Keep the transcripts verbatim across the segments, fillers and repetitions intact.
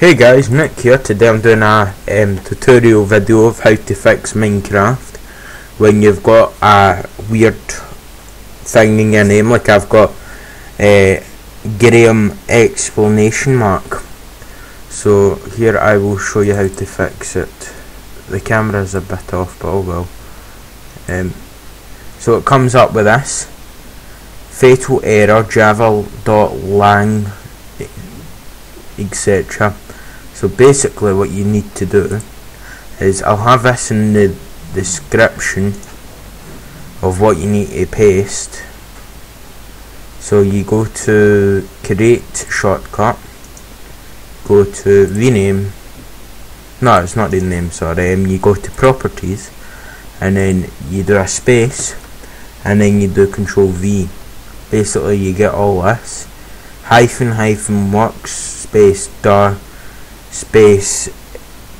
Hey guys, Nick here. Today I'm doing a um, tutorial video of how to fix Minecraft when you've got a weird thing in your name, like I've got uh, Graham Explanation Mark. So here I will show you how to fix it. The camera's a bit off, but oh well. Um, so it comes up with this: fatal error, Java.Lang, etc. So basically what you need to do is, I'll have this in the description of what you need to paste. So you go to create shortcut, go to rename, no it's not rename, sorry, um, you go to properties and then you do a space and then you do control V. Basically you get all this: hyphen hyphen works space dar space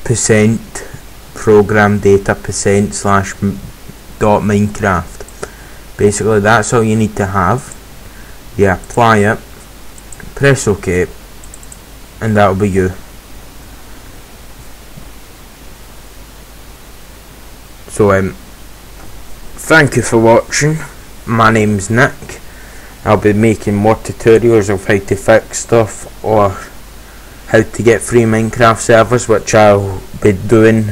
percent program data percent slash dot minecraft. Basically that's all you need to have. You apply it, press OK, and that'll be you. So um thank you for watching. My name's Nick. I'll be making more tutorials of how to fix stuff or how to get free Minecraft servers, which I'll be doing,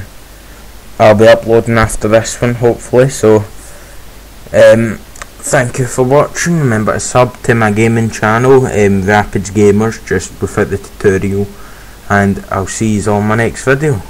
I'll be uploading after this one hopefully. So um, thank you for watching. Remember to sub to my gaming channel, um, Rapids Gamers, just without the tutorial, and I'll see you all in my next video.